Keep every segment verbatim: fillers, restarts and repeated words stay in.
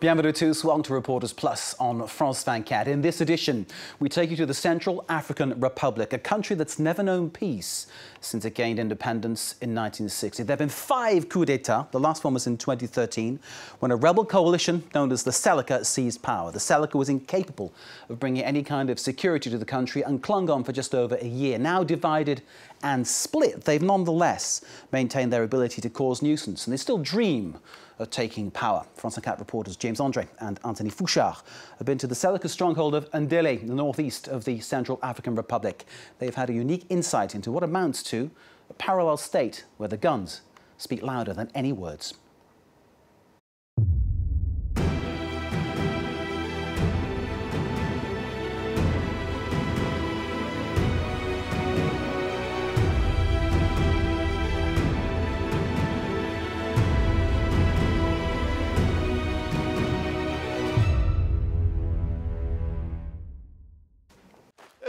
Bienvenue tous, welcome to Reporters Plus on France twenty-four. In this edition, we take you to the Central African Republic, a country that's never known peace since it gained independence in nineteen sixty. There have been five coups d'etat. The last one was in twenty thirteen, when a rebel coalition known as the Seleka seized power. The Seleka was incapable of bringing any kind of security to the country and clung on for just over a year. Now divided and split, they've nonetheless maintained their ability to cause nuisance, and they still dream of taking power. France twenty-four reporters James Andre and Anthony Fouchard have been to the Seleka stronghold of Ndélé, in the northeast of the Central African Republic. They've had a unique insight into what amounts to a parallel state where the guns speak louder than any words.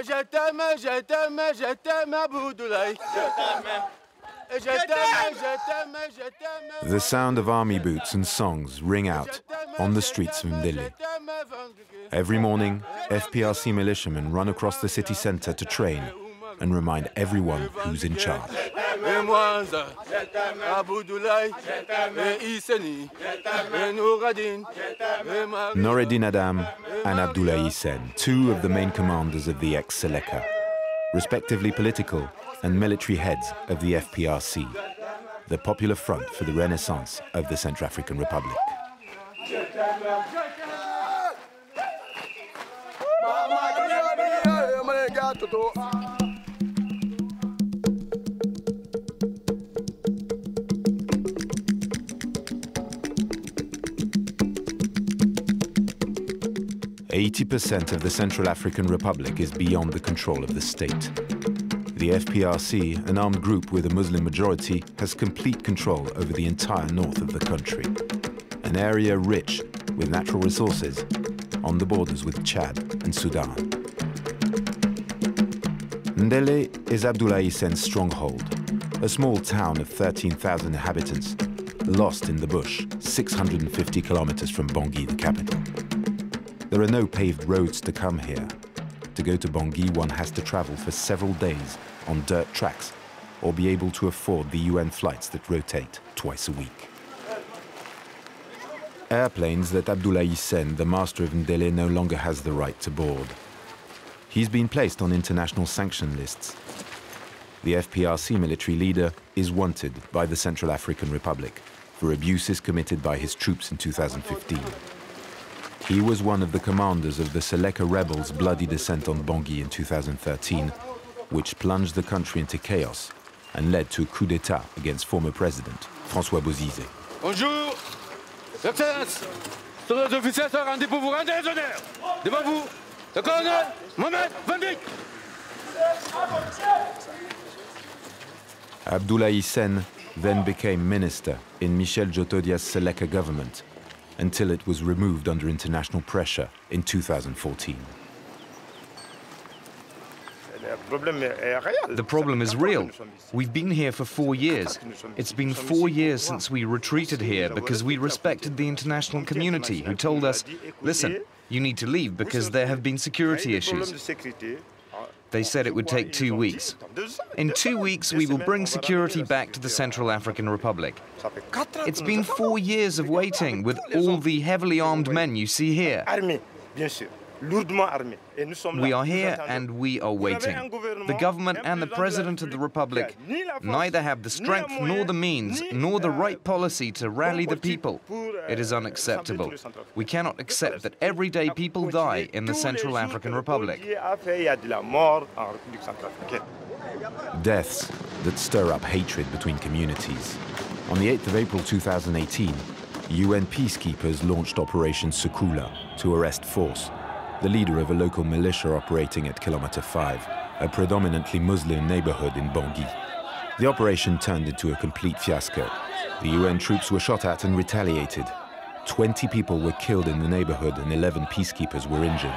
Je t'aime, je t'aime, je t'aime, Abdoulaye. Je t'aime, je t'aime, je t'aime. The sound of army boots and songs ring out on the streets of Ndélé. Every morning, F P R C militiamen run across the city centre to train and remind everyone who's in charge. Noureddine Adam and Abdoulaye Hissène, two of the main commanders of the ex-Seleka, respectively political and military heads of the F P R C, the Popular Front for the Renaissance of the Central African Republic. eighty percent of the Central African Republic is beyond the control of the state. The F P R C, an armed group with a Muslim majority, has complete control over the entire north of the country, an area rich with natural resources on the borders with Chad and Sudan. Ndélé is Abdoulaye Hisséne's stronghold, a small town of thirteen thousand inhabitants, lost in the bush, six hundred fifty kilometers from Bangui, the capital. There are no paved roads to come here. To go to Bangui, one has to travel for several days on dirt tracks or be able to afford the U N flights that rotate twice a week. Airplanes that Abdoulaye Hissène, the master of Ndélé, no longer has the right to board. He's been placed on international sanction lists. The F P R C military leader is wanted by the Central African Republic for abuses committed by his troops in two thousand fifteen. He was one of the commanders of the Seleka rebels' bloody descent on Bangui in two thousand thirteen, which plunged the country into chaos and led to a coup d'etat against former president François Bozizé. Bonjour, Excellences, tous nos officiers sont rendus pour vous rendre les honneurs. Devant vous, le colonel Mohamed Van Dyck. Abdoulaye Hissène then became minister in Michel Djotodia's Seleka government, until it was removed under international pressure in two thousand fourteen. The problem is real. We've been here for four years. It's been four years since we retreated here because we respected the international community, who told us, listen, you need to leave because there have been security issues. They said it would take two weeks. In two weeks, we will bring security back to the Central African Republic. It's been four years of waiting with all the heavily armed men you see here. We are here and we are waiting. The government and the President of the Republic neither have the strength nor the means nor the right policy to rally the people. It is unacceptable. We cannot accept that everyday people die in the Central African Republic. Deaths that stir up hatred between communities. On the eighth of April two thousand eighteen, U N peacekeepers launched Operation Sukula to arrest force, the leader of a local militia operating at Kilometer five, a predominantly Muslim neighborhood in Bangui. The operation turned into a complete fiasco. The U N troops were shot at and retaliated. twenty people were killed in the neighborhood and eleven peacekeepers were injured.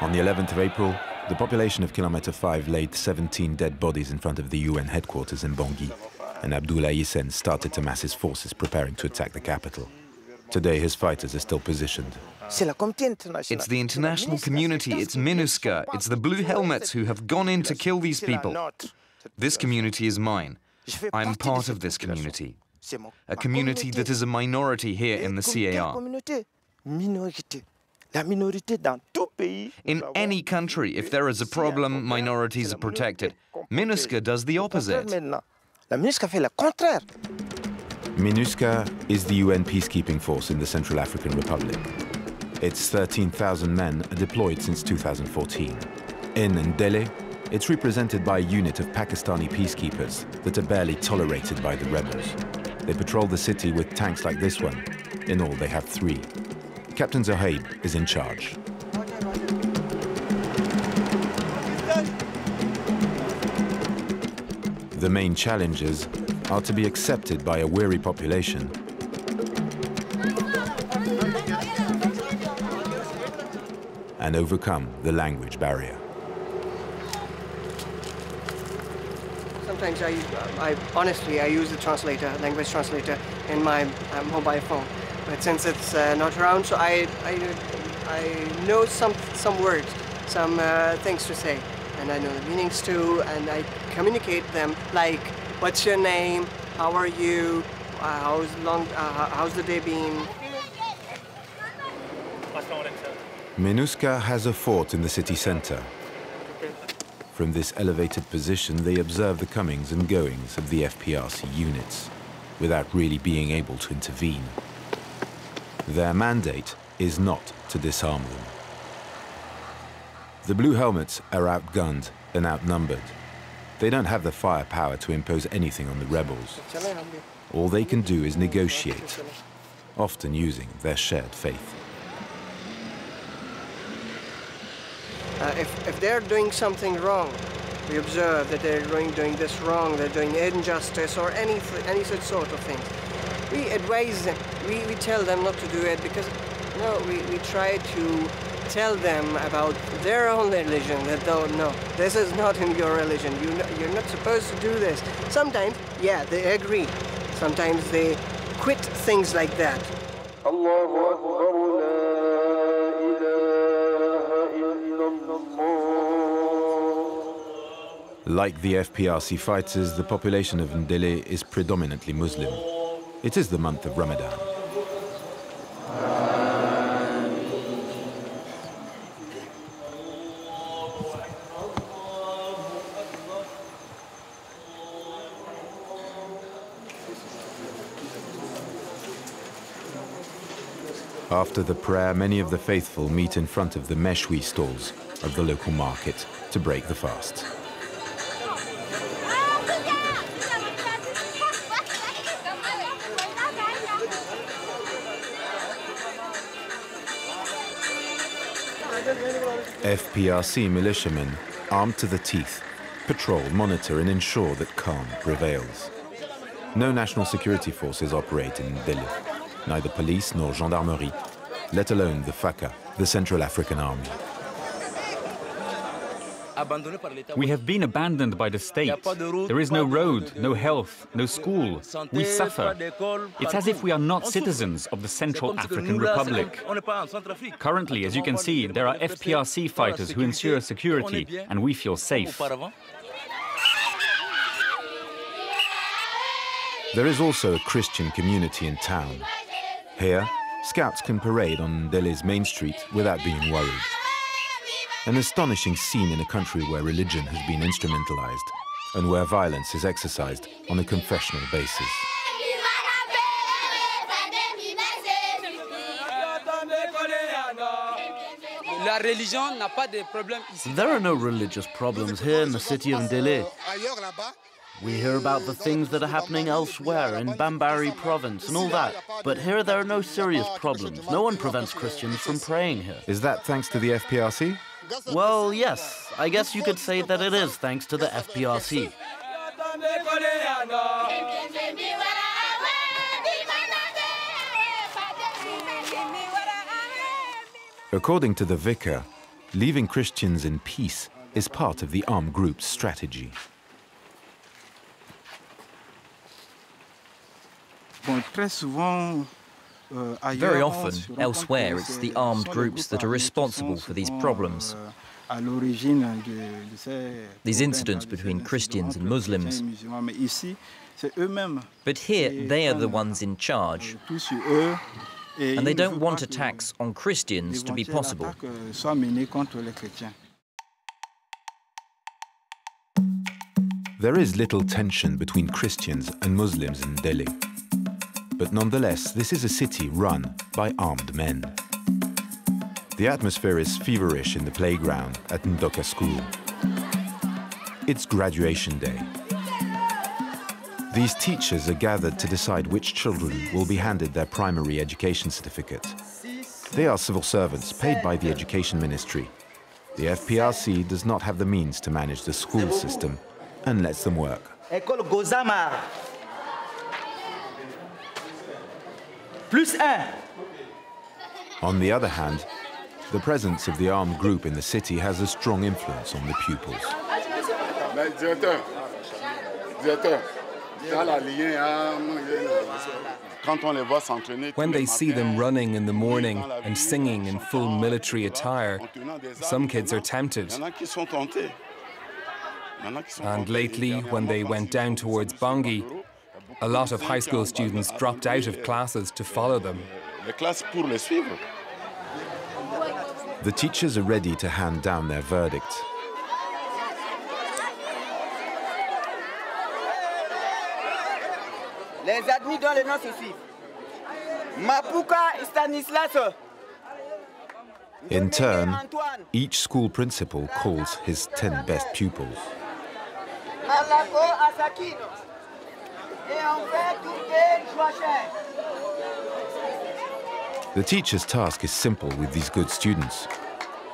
On the eleventh of April, the population of Kilometer five laid seventeen dead bodies in front of the U N headquarters in Bangui, and Abdoulaye Hissène started to mass his forces preparing to attack the capital. Today, his fighters are still positioned. It's the international community, it's MINUSCA, it's the Blue Helmets who have gone in to kill these people. This community is mine. I'm part of this community. A community that is a minority here in the C A R. In any country, if there is a problem, minorities are protected. MINUSCA does the opposite. MINUSCA is the U N peacekeeping force in the Central African Republic. Its thirteen thousand men are deployed since two thousand fourteen. In Ndélé, it's represented by a unit of Pakistani peacekeepers that are barely tolerated by the rebels. They patrol the city with tanks like this one. In all, they have three. Captain Zahid is in charge. The main challenges are to be accepted by a weary population and overcome the language barrier. Sometimes I, I honestly, I use the translator, language translator, in my um, mobile phone. But since it's uh, not around, so I, I, I know some some words, some uh, things to say, and I know the meanings too, and I communicate them like, what's your name? How are you? Uh, how's long? Uh, how's the day been? MINUSCA has a fort in the city center. From this elevated position, they observe the comings and goings of the F P R C units without really being able to intervene. Their mandate is not to disarm them. The Blue Helmets are outgunned and outnumbered. They don't have the firepower to impose anything on the rebels. All they can do is negotiate, often using their shared faith. Uh, if, if they're doing something wrong, we observe that they're doing, doing this wrong, they're doing injustice or any, any such sort of thing. We advise them, we, we tell them not to do it because, you know, we, we try to tell them about their own religion, that though, no, this is not in your religion, you know, you're not supposed to do this. Sometimes, yeah, they agree. Sometimes they quit things like that. Allahu Akbar, la ilaha illallah. Like the F P R C fighters, the population of Ndélé is predominantly Muslim. It is the month of Ramadan. After the prayer, many of the faithful meet in front of the meshwi stalls of the local market to break the fast. F P R C militiamen, armed to the teeth, patrol, monitor and ensure that calm prevails. No national security forces operate in Ndélé. Neither police nor gendarmerie, let alone the FACA, the Central African Army. We have been abandoned by the state. There is no road, no health, no school. We suffer. It's as if we are not citizens of the Central African Republic. Currently, as you can see, there are F P R C fighters who ensure security, and we feel safe. There is also a Christian community in town. Here, scouts can parade on Ndélé's main street without being worried. An astonishing scene in a country where religion has been instrumentalized and where violence is exercised on a confessional basis. There are no religious problems here in the city of Ndélé. We hear about the things that are happening elsewhere, in Bambari province and all that. But here there are no serious problems. No one prevents Christians from praying here. Is that thanks to the F P R C? Well, yes. I guess you could say that it is thanks to the F P R C. According to the vicar, leaving Christians in peace is part of the armed group's strategy. Bon, très souvent, Very often, elsewhere, it's the armed groups that are responsible for these problems. These incidents between Christians and Muslims. But here, they are the ones in charge, and they don't want attacks on Christians to be possible. There is little tension between Christians and Muslims in Ndélé. But nonetheless, this is a city run by armed men. The atmosphere is feverish in the playground at Ndoka School. It's graduation day. These teachers are gathered to decide which children will be handed their primary education certificate. They are civil servants paid by the Education Ministry. The F P R C does not have the means to manage the school system and lets them work. On the other hand, the presence of the armed group in the city has a strong influence on the pupils. When they see them running in the morning and singing in full military attire, some kids are tempted. And lately, when they went down towards Bangui, a lot of high school students dropped out of classes to follow them. The teachers are ready to hand down their verdict. Les admis dans le nom suivant. Mapuka Stanislas. In turn, each school principal calls his ten best pupils. The teacher's task is simple with these good students,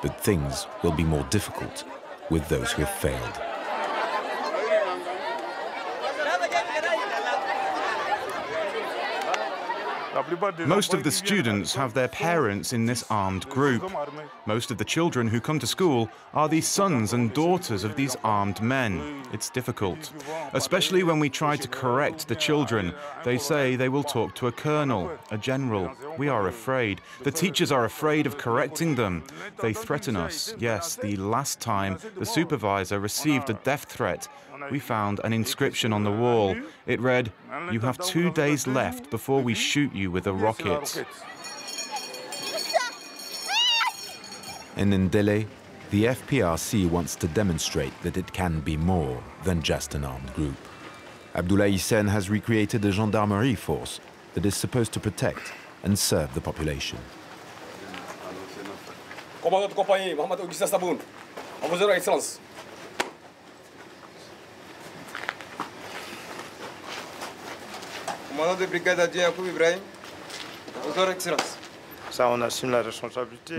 but things will be more difficult with those who have failed. Most of the students have their parents in this armed group. Most of the children who come to school are the sons and daughters of these armed men. It's difficult. Especially when we try to correct the children. They say they will talk to a colonel, a general. We are afraid. The teachers are afraid of correcting them. They threaten us. Yes, the last time the supervisor received a death threat, we found an inscription on the wall. It read, "You have two days left before we shoot you with a rocket." And in Ndélé, the F P R C wants to demonstrate that it can be more than just an armed group. Abdoulaye Hissène has recreated a gendarmerie force that is supposed to protect and serve the population.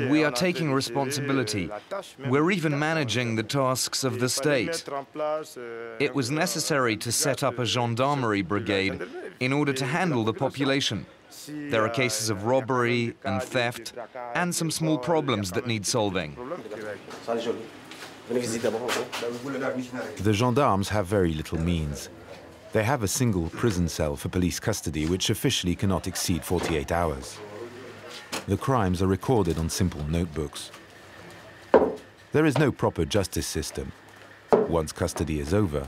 We are taking responsibility. We're even managing the tasks of the state. It was necessary to set up a gendarmerie brigade in order to handle the population. There are cases of robbery and theft and some small problems that need solving. The gendarmes have very little means. They have a single prison cell for police custody, which officially cannot exceed forty-eight hours. The crimes are recorded on simple notebooks. There is no proper justice system. Once custody is over,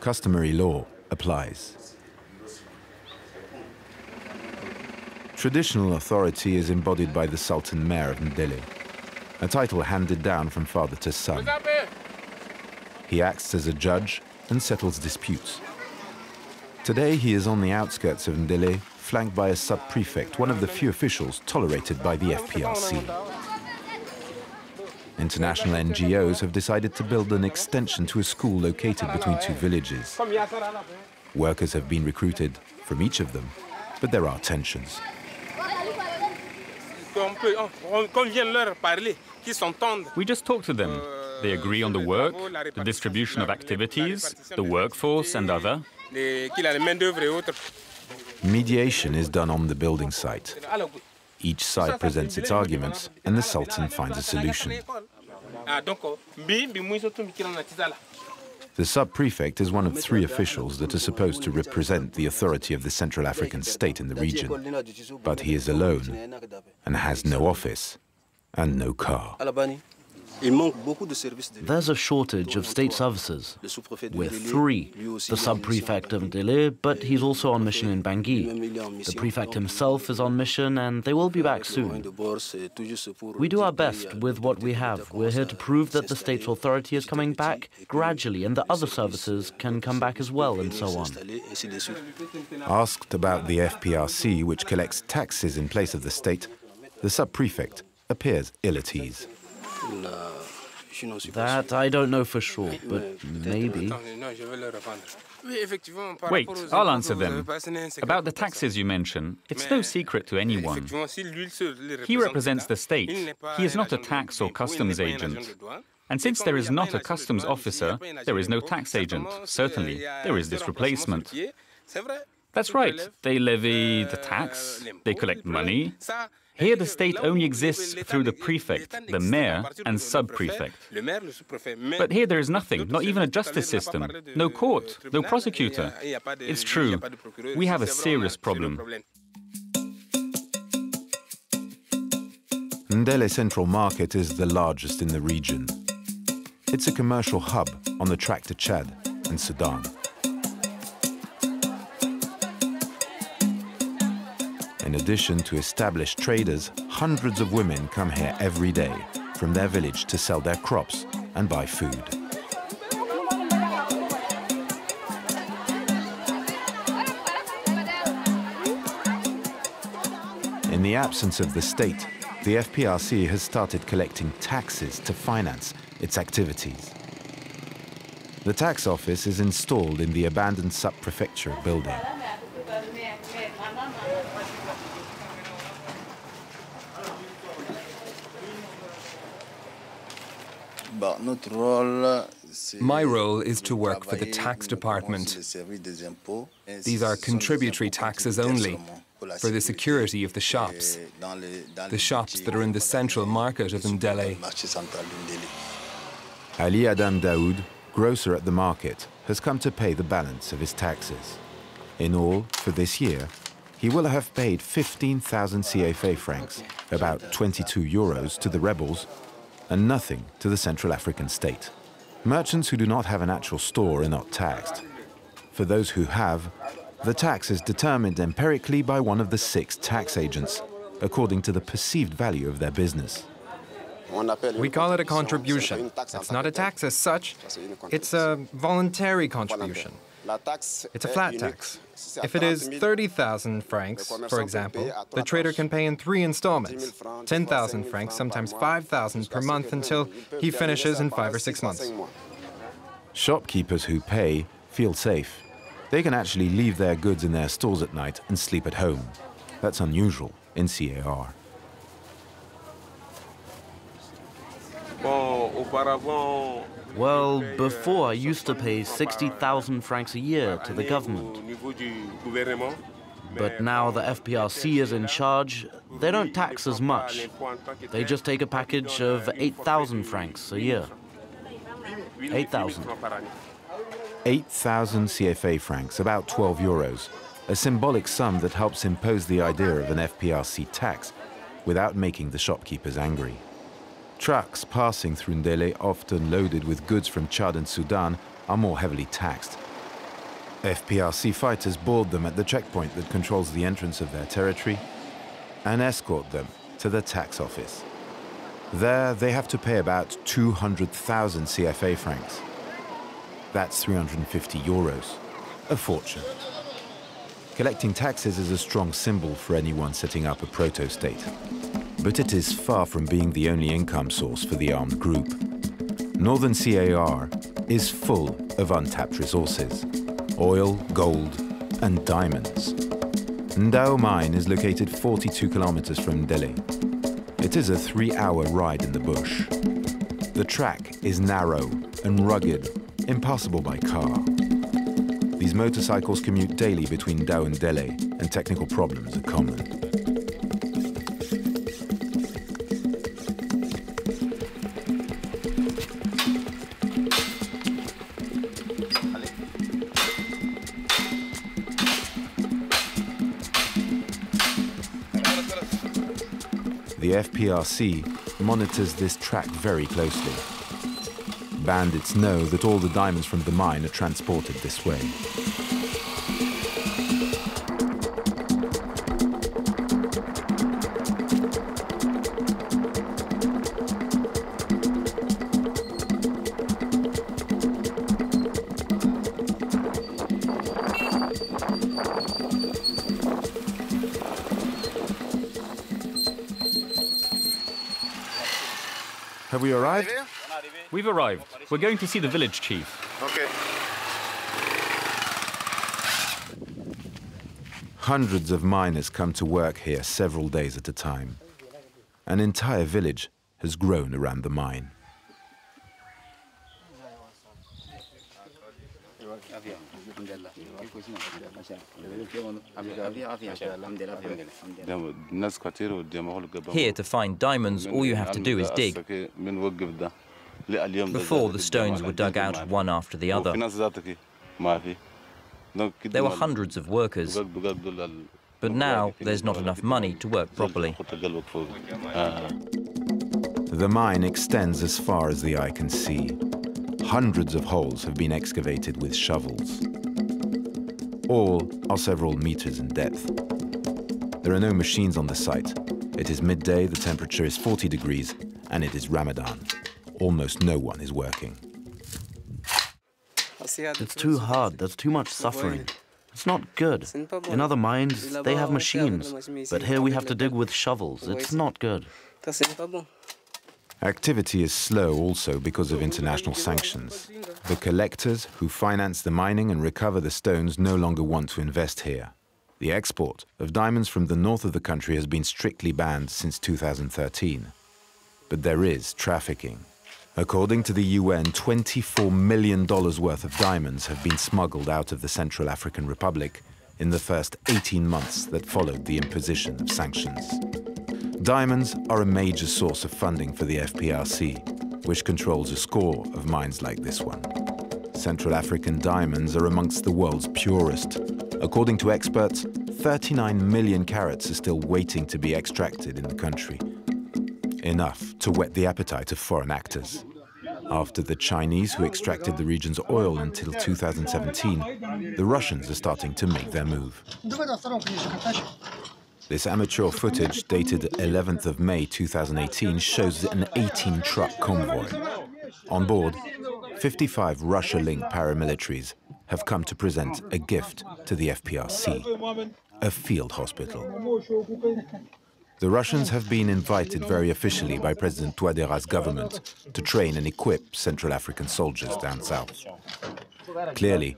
customary law applies. Traditional authority is embodied by the Sultan Mayor of Ndélé, a title handed down from father to son. He acts as a judge and settles disputes. Today, he is on the outskirts of Ndélé, flanked by a sub-prefect, one of the few officials tolerated by the F P R C. International N G Os have decided to build an extension to a school located between two villages. Workers have been recruited from each of them, but there are tensions. We just talk to them. They agree on the work, the distribution of activities, the workforce and other. Mediation is done on the building site. Each side presents its arguments, and the Sultan finds a solution. The sub-prefect is one of three officials that are supposed to represent the authority of the Central African state in the region, but he is alone and has no office and no car. There's a shortage of state services. We're three, the sub-prefect of Ndélé, but he's also on mission in Bangui. The prefect himself is on mission and they will be back soon. We do our best with what we have. We're here to prove that the state's authority is coming back gradually and that other services can come back as well and so on. Asked about the F P R C, which collects taxes in place of the state, the sub-prefect appears ill at ease. That I don't know for sure, but maybe. Wait, I'll answer them. About the taxes you mention, it's no secret to anyone. He represents the state. He is not a tax or customs agent. And since there is not a customs officer, there is no tax agent. Certainly, there is this replacement. That's right. They levy the tax, they collect money. Here the state only exists through the prefect, the mayor, and sub-prefect. But here there is nothing, not even a justice system, no court, no prosecutor. It's true, we have a serious problem. Ndélé Central Market is the largest in the region. It's a commercial hub on the track to Chad and Sudan. In addition to established traders, hundreds of women come here every day from their village to sell their crops and buy food. In the absence of the state, the F P R C has started collecting taxes to finance its activities. The tax office is installed in the abandoned sub-prefecture building. My role is to work for the tax department. These are contributory taxes only, for the security of the shops, the shops that are in the central market of Ndélé. Ali Adam Daoud, grocer at the market, has come to pay the balance of his taxes. In all, for this year, he will have paid fifteen thousand C F A francs, about twenty-two euros to the rebels, and nothing to the Central African state. Merchants who do not have an actual store are not taxed. For those who have, the tax is determined empirically by one of the six tax agents, according to the perceived value of their business. We call it a contribution. It's not a tax as such. It's a voluntary contribution. It's a flat tax. If it is thirty thousand francs, for example, the trader can pay in three installments, ten thousand francs, sometimes five thousand per month, until he finishes in five or six months. Shopkeepers who pay feel safe. They can actually leave their goods in their stores at night and sleep at home. That's unusual in C A R. Well, before I used to pay sixty thousand francs a year to the government. But now the F P R C is in charge, they don't tax as much. They just take a package of eight thousand francs a year. eight thousand. eight thousand C F A francs, about twelve euros, a symbolic sum that helps impose the idea of an F P R C tax without making the shopkeepers angry. Trucks passing through Ndélé, often loaded with goods from Chad and Sudan, are more heavily taxed. F P R C fighters board them at the checkpoint that controls the entrance of their territory and escort them to the tax office. There, they have to pay about two hundred thousand C F A francs. That's three hundred fifty euros, a fortune. Collecting taxes is a strong symbol for anyone setting up a proto-state. But it is far from being the only income source for the armed group. Northern C A R is full of untapped resources: oil, gold, and diamonds. Ndao Mine is located forty-two kilometers from Ndélé. It is a three-hour ride in the bush. The track is narrow and rugged, impassable by car. These motorcycles commute daily between Ndao and Ndélé, and technical problems are common. The F P R C monitors this track very closely. Bandits know that all the diamonds from the mine are transported this way. Have we arrived? We've arrived. We're going to see the village chief. Okay. Hundreds of miners come to work here several days at a time. An entire village has grown around the mine. Here, to find diamonds, all you have to do is dig. Before, the stones were dug out one after the other. There were hundreds of workers, but now there's not enough money to work properly. The mine extends as far as the eye can see. Hundreds of holes have been excavated with shovels. All are several meters in depth. There are no machines on the site. It is midday, the temperature is forty degrees, and it is Ramadan. Almost no one is working. It's too hard, there's too much suffering. It's not good. In other mines, they have machines, but here we have to dig with shovels. It's not good. Activity is slow also because of international sanctions. The collectors who finance the mining and recover the stones no longer want to invest here. The export of diamonds from the north of the country has been strictly banned since two thousand thirteen. But there is trafficking. According to the U N, twenty-four million dollars worth of diamonds have been smuggled out of the Central African Republic in the first eighteen months that followed the imposition of sanctions. Diamonds are a major source of funding for the F P R C, which controls a score of mines like this one. Central African diamonds are amongst the world's purest. According to experts, thirty-nine million carats are still waiting to be extracted in the country. Enough to whet the appetite of foreign actors. After the Chinese, who extracted the region's oil until two thousand seventeen, the Russians are starting to make their move. This amateur footage, dated eleventh of May two thousand eighteen, shows an eighteen-truck convoy. On board, fifty-five Russia-linked paramilitaries have come to present a gift to the F P R C, a field hospital. The Russians have been invited very officially by President Touadéra's government to train and equip Central African soldiers down south. Clearly,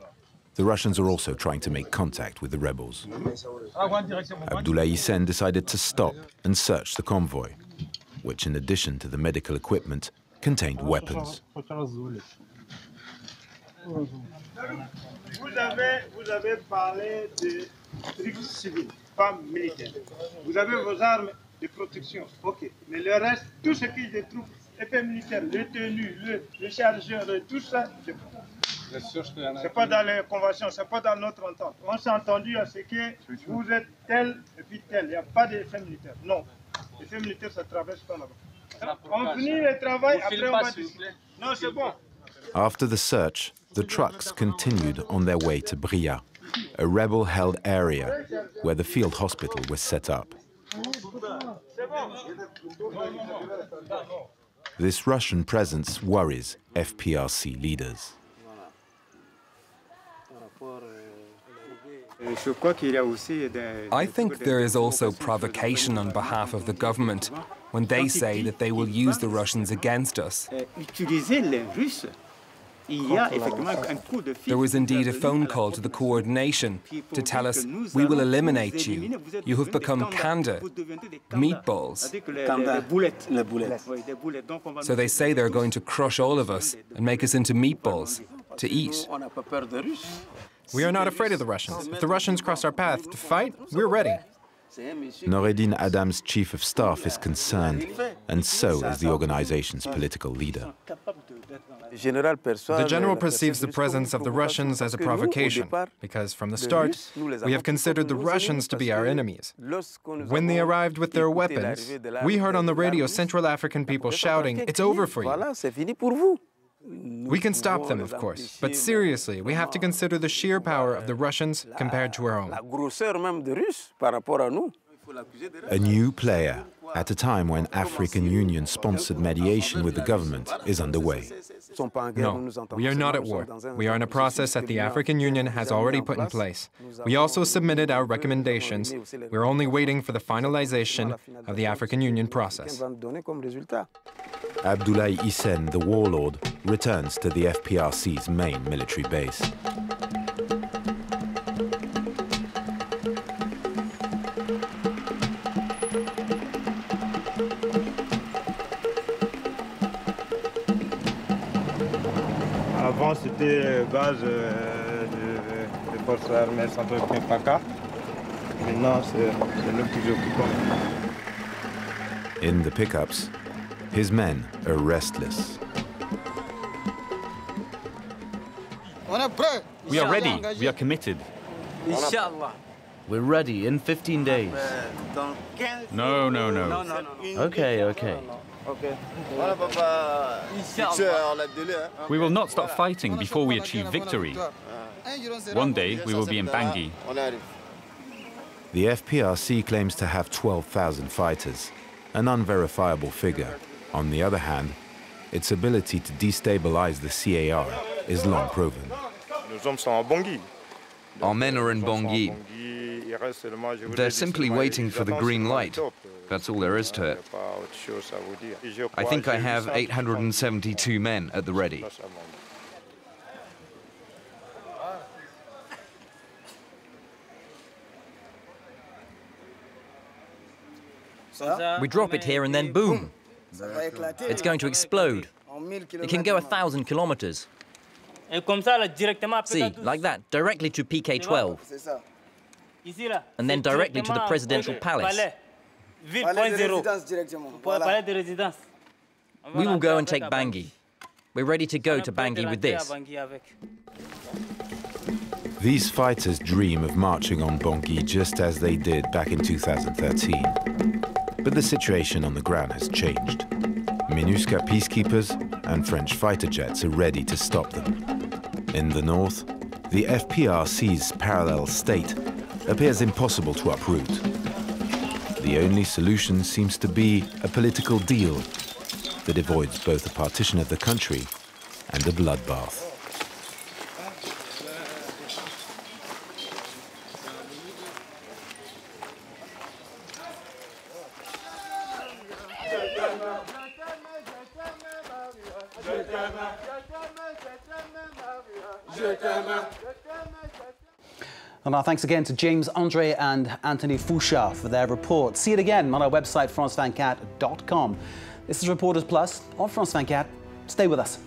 the Russians are also trying to make contact with the rebels. Abdoulaye Hissène decided to stop and search the convoy, which, in addition to the medical equipment, contained weapons. C'est pas dans les conventions, c'est pas dans notre entente. On s'est entendu à ce que vous êtes tel et puis tel. Il n'y a pas d'effet militaire. Non. L'effet militaire, ça traverse pas là-bas. On finit le travail, après on va décider. Non, c'est bon. After the search, the trucks continued on their way to Bria, a rebel-held area where the field hospital was set up. This Russian presence worries F P R C leaders. I think there is also provocation on behalf of the government when they say that they will use the Russians against us. There was indeed a phone call to the coordination to tell us, we will eliminate you. You have become kanda, meatballs. So they say they're going to crush all of us and make us into meatballs to eat. We are not afraid of the Russians. If the Russians cross our path to fight, we're ready. Noureddine Adam's chief of staff is concerned, and so is the organization's political leader. The general perceives the presence of the Russians as a provocation, because from the start, we have considered the Russians to be our enemies. When they arrived with their weapons, we heard on the radio Central African people shouting, "It's over for you." We can stop them, of course, but seriously, we have to consider the sheer power of the Russians compared to our own. A new player, at a time when African Union-sponsored mediation with the government is underway. No, we are not at war. We are in a process that the African Union has already put in place. We also submitted our recommendations. We're only waiting for the finalization of the African Union process. Abdoulaye Hissène, the warlord, returns to the F P R C's main military base. Avant, c'était base des forces armées centrales de P K. Maintenant, c'est nous qui occupons. In the pickups, his men are restless. We are ready. We are committed. Inshallah. We're ready in fifteen days. No, no, no. Okay, okay. We will not stop fighting before we achieve victory. One day we will be in Bangui. The F P R C claims to have twelve thousand fighters, an unverifiable figure. On the other hand, its ability to destabilize the C A R is long proven. Our men are in Bangui. They're simply waiting for the green light. That's all there is to it. I think I have eight hundred seventy-two men at the ready. We drop it here and then boom. It's going to explode. It can go a thousand kilometers. See, like that, directly to P K twelve. And then directly to the presidential palace. We will go and take Bangui. We're ready to go to Bangui with this. These fighters dream of marching on Bangui just as they did back in two thousand thirteen. But the situation on the ground has changed. MINUSCA peacekeepers and French fighter jets are ready to stop them. In the north, the F P R C's parallel state appears impossible to uproot. The only solution seems to be a political deal that avoids both a partition of the country and a bloodbath. And our thanks again to James Andre and Anthony Fouchard for their report. See it again on our website, France twenty-four dot com. This is Reporters Plus on France twenty-four. Stay with us.